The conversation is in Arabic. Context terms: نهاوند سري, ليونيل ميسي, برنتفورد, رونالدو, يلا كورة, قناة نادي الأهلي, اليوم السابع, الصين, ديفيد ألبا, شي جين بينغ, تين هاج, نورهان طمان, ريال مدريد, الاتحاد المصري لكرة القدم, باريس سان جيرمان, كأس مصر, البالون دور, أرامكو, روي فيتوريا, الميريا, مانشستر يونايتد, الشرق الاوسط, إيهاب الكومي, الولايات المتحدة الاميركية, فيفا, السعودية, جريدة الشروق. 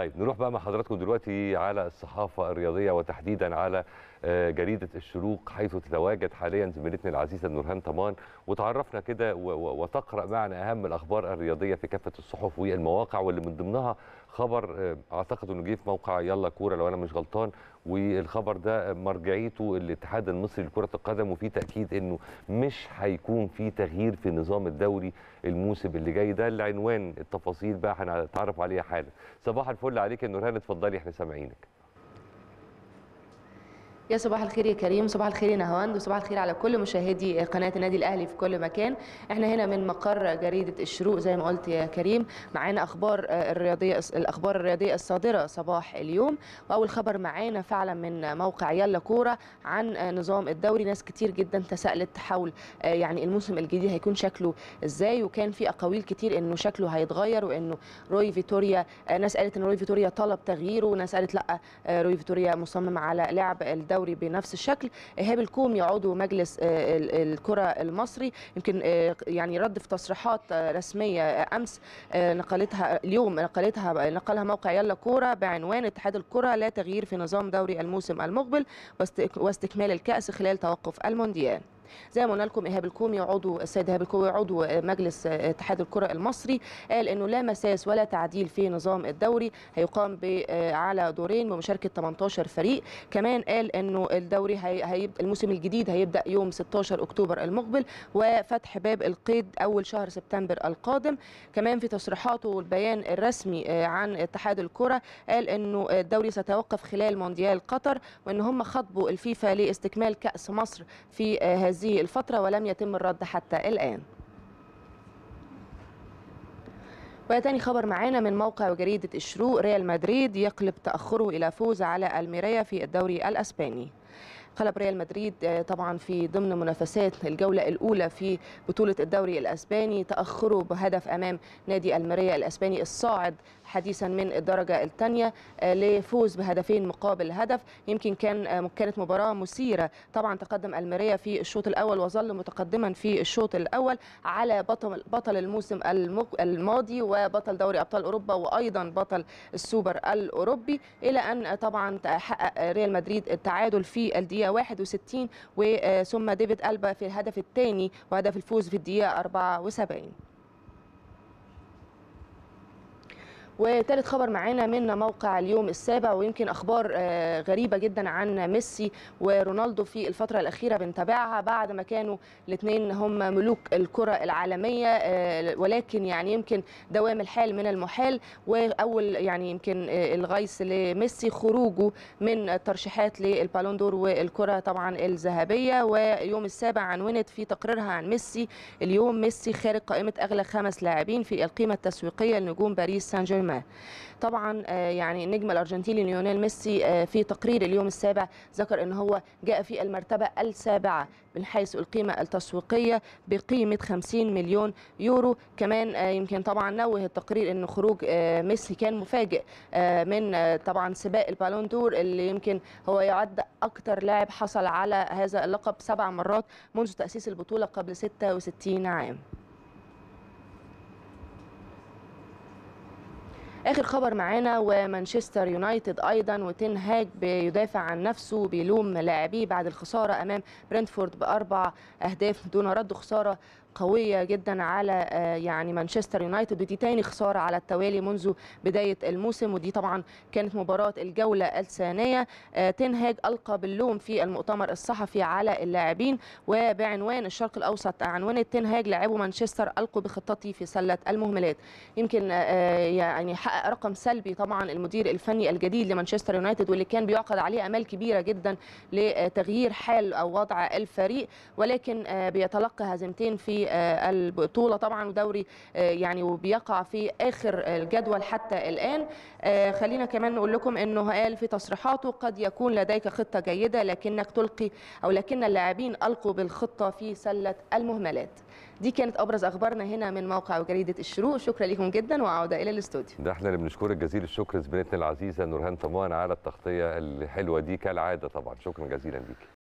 طيب نروح بقى مع حضراتكم دلوقتي على الصحافة الرياضية وتحديدا على جريدة الشروق، حيث تتواجد حاليا زميلتنا العزيزة نورهان طمان وتعرفنا كده وتقرأ معنا أهم الأخبار الرياضية في كافة الصحف والمواقع، واللي من ضمنها خبر أعتقد أنه جه في موقع يلا كورة لو أنا مش غلطان، والخبر ده مرجعيته الاتحاد المصري لكرة القدم، وفي تأكيد أنه مش هيكون في تغيير في نظام الدوري الموسم اللي جاي ده. العنوان التفاصيل بقى هنتعرف عليها حالا. صباح الفل عليك يا نورهان، اتفضلي احنا سامعينك. يا صباح الخير يا كريم، صباح الخير يا نهاوند، وصباح الخير على كل مشاهدي قناة نادي الأهلي في كل مكان. احنا هنا من مقر جريدة الشروق زي ما قلت يا كريم، معانا الأخبار الرياضية الصادرة صباح اليوم، وأول خبر معانا فعلا من موقع يلا كورة عن نظام الدوري. ناس كتير جدا تساءلت حول يعني الموسم الجديد هيكون شكله ازاي، وكان في أقاويل كتير انه شكله هيتغير، وانه روي فيتوريا، ناس قالت ان روي فيتوريا طلب تغييره، وناس قالت لا روي فيتوريا مصمم على لعب الدوري بنفس الشكل. إيهاب الكومي عضو مجلس الكرة المصري يمكن يعني رد في تصريحات رسمية أمس نقلتها اليوم نقلها موقع يلا كورة بعنوان اتحاد الكرة لا تغيير في نظام دوري الموسم المقبل واستكمال الكأس خلال توقف المونديال. زي ما قلنا لكم إيهاب الكومي عضو مجلس اتحاد الكرة المصري قال انه لا مساس ولا تعديل في نظام الدوري، هيقام على دورين بمشاركه 18 فريق. كمان قال انه الدوري الموسم الجديد هيبدا يوم 16 اكتوبر المقبل، وفتح باب القيد اول شهر سبتمبر القادم. كمان في تصريحاته البيان الرسمي عن اتحاد الكرة قال انه الدوري سيتوقف خلال مونديال قطر، وان هم خاطبوا الفيفا لاستكمال كأس مصر في هذه الفترة ولم يتم الرد حتى الآن. وتاني خبر معانا من موقع جريدة الشروق، ريال مدريد يقلب تأخره إلى فوز على الميريا في الدوري الأسباني. قلب ريال مدريد طبعا في ضمن منافسات الجولة الأولى في بطولة الدوري الأسباني تأخره بهدف أمام نادي الميريا الأسباني الصاعد حديثا من الدرجة الثانية لفوز بهدفين مقابل هدف. يمكن كانت مباراة مثيرة، طبعا تقدم الميريا في الشوط الأول وظل متقدما في الشوط الأول على بطل الموسم الماضي وبطل دوري أبطال أوروبا وأيضا بطل السوبر الأوروبي، إلى أن طبعا حقق ريال مدريد التعادل في الدقيقة 61 وثم ديفيد ألبا في الهدف الثاني وهدف الفوز في الدقيقة 74. وثالث خبر معانا من موقع اليوم السابع، ويمكن أخبار غريبة جدا عن ميسي ورونالدو في الفترة الأخيرة بنتابعها بعد ما كانوا الاثنين هم ملوك الكرة العالمية، ولكن يعني يمكن دوام الحال من المحال، وأول يعني يمكن الغيث لميسي خروجه من الترشيحات للبالون دور والكرة طبعا الذهبية. ويوم السابع عنونت في تقريرها عن ميسي اليوم: ميسي خارج قائمة أغلى 5 لاعبين في القيمة التسويقية لنجوم باريس سان جيرمان. طبعا يعني النجم الارجنتيني ليونيل ميسي في تقرير اليوم السابع ذكر ان هو جاء في المرتبه 7 من حيث القيمه التسويقيه بقيمه 50 مليون يورو. كمان يمكن طبعا نوه التقرير ان خروج ميسي كان مفاجئ من طبعا سباق البالون دور، اللي يمكن هو يعد اكثر لاعب حصل على هذا اللقب 7 مرات منذ تاسيس البطوله قبل 66 عام. آخر خبر معانا، ومانشستر يونايتد أيضا وتين هاج بيدافع عن نفسه وبيلوم لاعبيه بعد الخسارة أمام برنتفورد ب4 أهداف دون رد. خسارة قوية جدا على يعني مانشستر يونايتد، ودي تاني خسارة على التوالي منذ بداية الموسم، ودي طبعا كانت مباراة الجولة الثانية. تين هاج ألقى باللوم في المؤتمر الصحفي على اللاعبين، وبعنوان الشرق الأوسط عنوان تين هاج: لاعبو مانشستر ألقوا بخطتي في سلة المهملات. يمكن يعني حقق رقم سلبي طبعا المدير الفني الجديد لمانشستر يونايتد، واللي كان بيعقد عليه آمال كبيرة جدا لتغيير حال أو وضع الفريق، ولكن بيتلقى هزيمتين في البطولة طبعا، ودوري يعني وبيقع في آخر الجدول حتى الآن. خلينا كمان نقول لكم أنه قال في تصريحاته: قد يكون لديك خطة جيدة لكنك تلقي أو لكن اللاعبين ألقوا بالخطة في سلة المهملات. دي كانت أبرز أخبارنا هنا من موقع جريدة الشروق، شكرا لكم جدا وعودة إلى الاستوديو. ده احنا اللي بنشكرك جزيل الشكر زميلتنا العزيزة نورهان طمان على التغطية الحلوة دي كالعادة، طبعا شكرا جزيلا ليك.